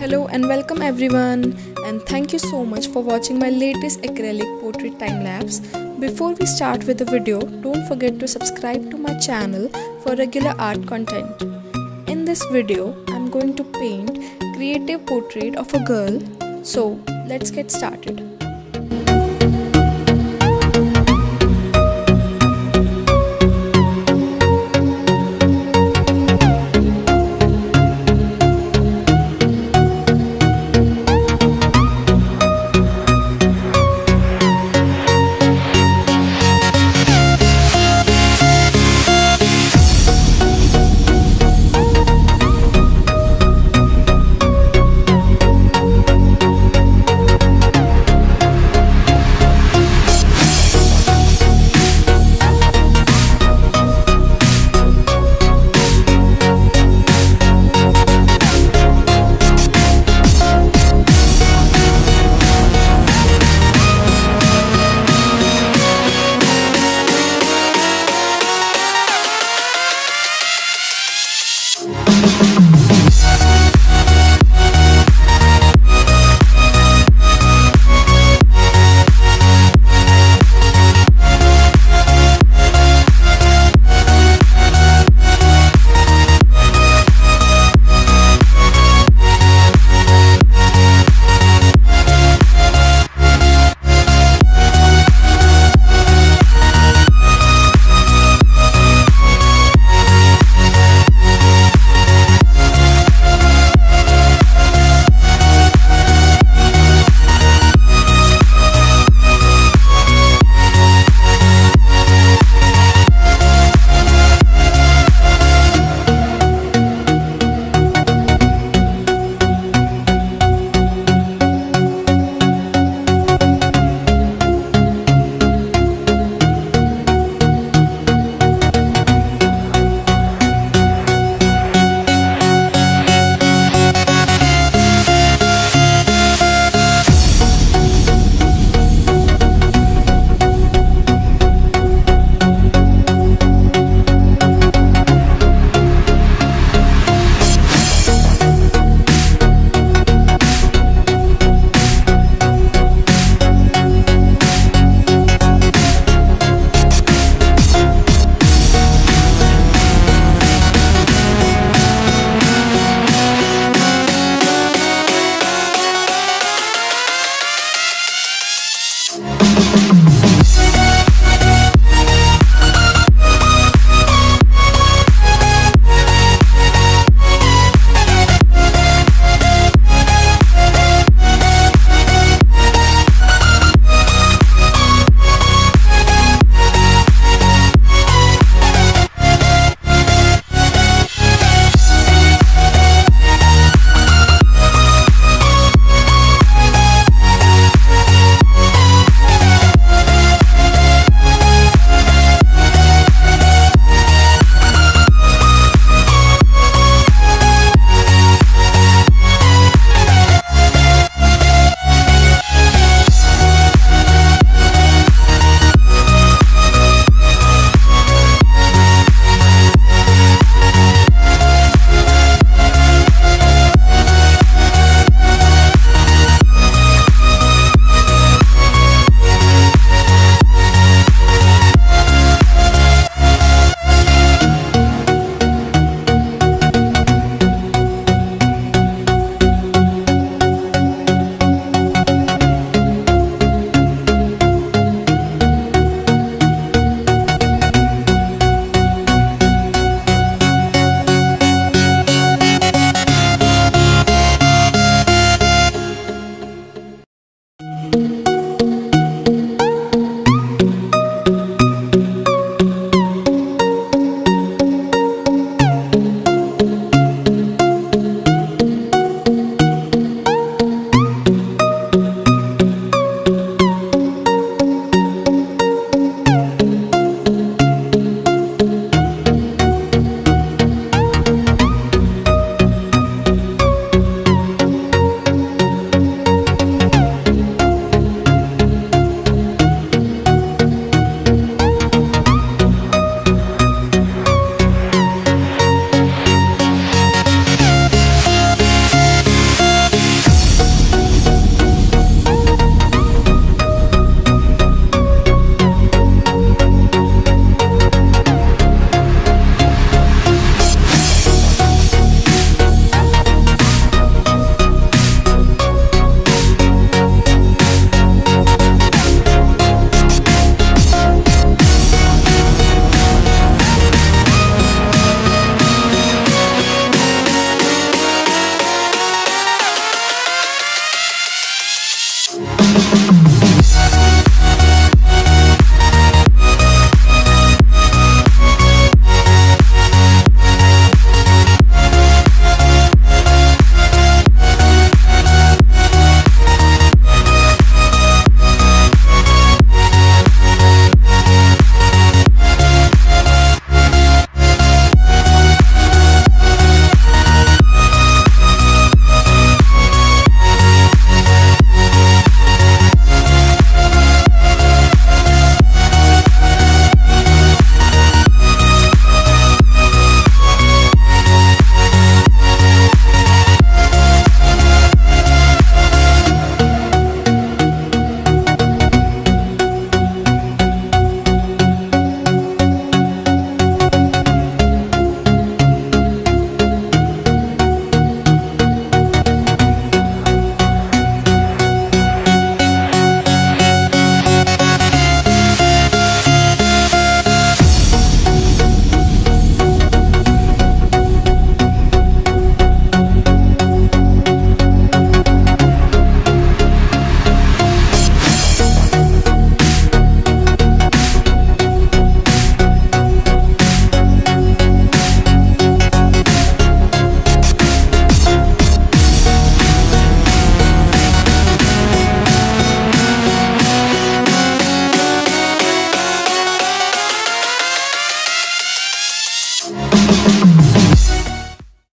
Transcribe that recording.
Hello and welcome everyone, and thank you so much for watching my latest acrylic portrait time lapse. Before we start with the video, don't forget to subscribe to my channel for regular art content. In this video, I'm going to paint creative portrait of a girl. So let's get started.